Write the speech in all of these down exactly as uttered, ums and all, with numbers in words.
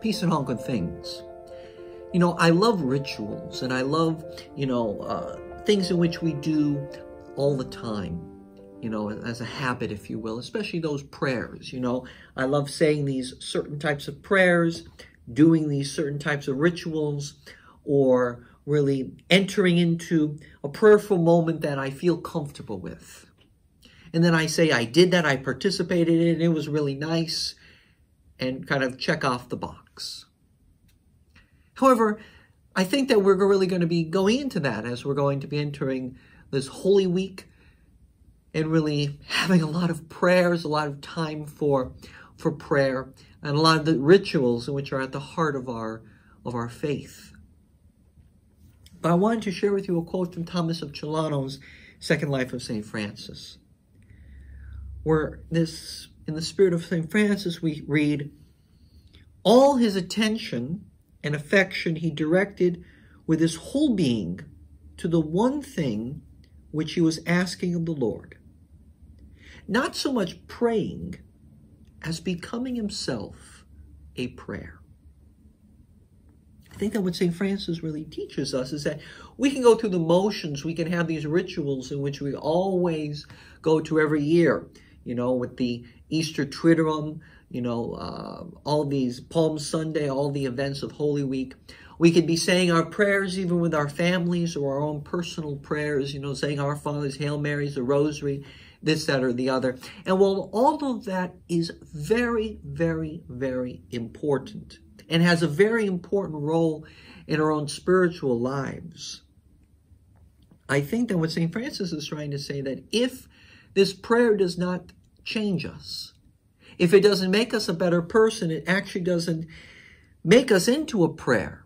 peace and all good things. You know, I love rituals, and I love, you know, uh, things in which we do all the time, you know, as a habit, if you will, especially those prayers. You know, I love saying these certain types of prayers, doing these certain types of rituals, or really entering into a prayerful moment that I feel comfortable with. And then I say, I did that, I participated in it, it was really nice, and kind of check off the box. However, I think that we're really going to be going into that as we're going to be entering this Holy Week and really having a lot of prayers, a lot of time for, for prayer, and a lot of the rituals which are at the heart of our, of our faith. But I wanted to share with you a quote from Thomas of Celano's Second Life of Saint Francis, where this, in the spirit of Saint Francis, we read, "All his attention and affection he directed with his whole being to the one thing which he was asking of the Lord, not so much praying as becoming himself a prayer." I think that what Saint Francis really teaches us is that we can go through the motions, we can have these rituals in which we always go to every year, you know, with the Easter Triduum, you know, uh, all these Palm Sunday, all the events of Holy Week. We could be saying our prayers even with our families or our own personal prayers, you know, saying our Fathers, Hail Marys, the Rosary, this, that, or the other. And while all of that is very, very, very important and has a very important role in our own spiritual lives, I think that what Saint Francis is trying to say, that if this prayer does not change us, if it doesn't make us a better person, it actually doesn't make us into a prayer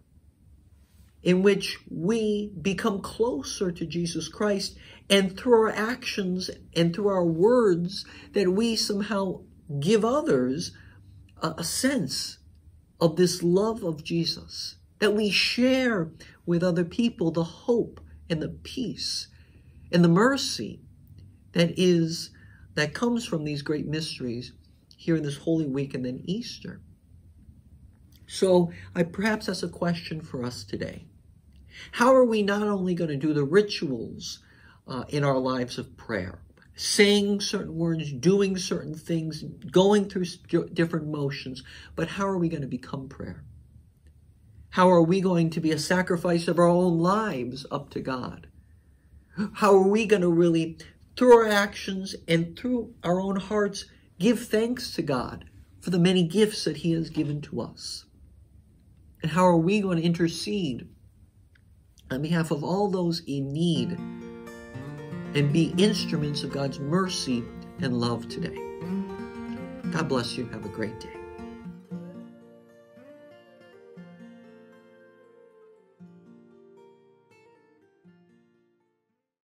in which we become closer to Jesus Christ, and through our actions and through our words that we somehow give others a, a sense of this love of Jesus, that we share with other people the hope and the peace and the mercy that is, that comes from these great mysteries here in this Holy Week and then Easter. So I perhaps that's a question for us today. How are we not only going to do the rituals uh, in our lives of prayer, saying certain words, doing certain things, going through different motions, but how are we going to become prayer? How are we going to be a sacrifice of our own lives up to God? How are we going to really, through our actions and through our own hearts, give thanks to God for the many gifts that he has given to us? And how are we going to intercede on behalf of all those in need and be instruments of God's mercy and love today? God bless you. Have a great day.